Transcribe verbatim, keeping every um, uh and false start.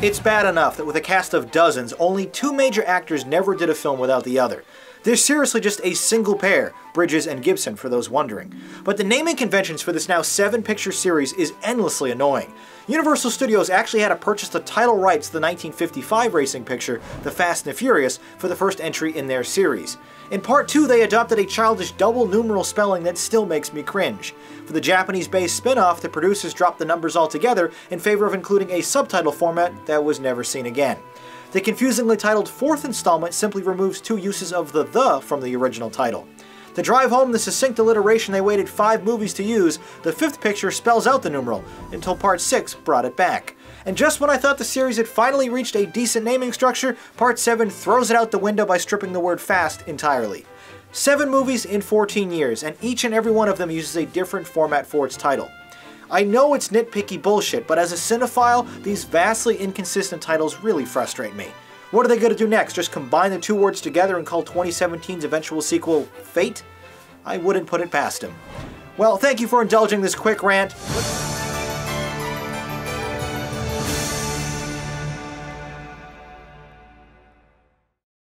It's bad enough that with a cast of dozens, only two major actors never did a film without the other. There's seriously just a single pair, Bridges and Gibson, for those wondering. But the naming conventions for this now seven-picture series is endlessly annoying. Universal Studios actually had to purchase the title rights to the nineteen fifty-five racing picture, The Fast and the Furious, for the first entry in their series. In part two, they adopted a childish double-numeral spelling that still makes me cringe. For the Japanese-based spin-off, the producers dropped the numbers altogether in favor of including a subtitle format that was never seen again. The confusingly titled fourth installment simply removes two uses of the the from the original title. To drive home the succinct alliteration they waited five movies to use, the fifth picture spells out the numeral, until part six brought it back. And just when I thought the series had finally reached a decent naming structure, part seven throws it out the window by stripping the word fast entirely. Seven movies in fourteen years, and each and every one of them uses a different format for its title. I know it's nitpicky bullshit, but as a cinephile, these vastly inconsistent titles really frustrate me. What are they going to do next? Just combine the two words together and call twenty seventeen's eventual sequel Fate? I wouldn't put it past him. Well, thank you for indulging this quick rant.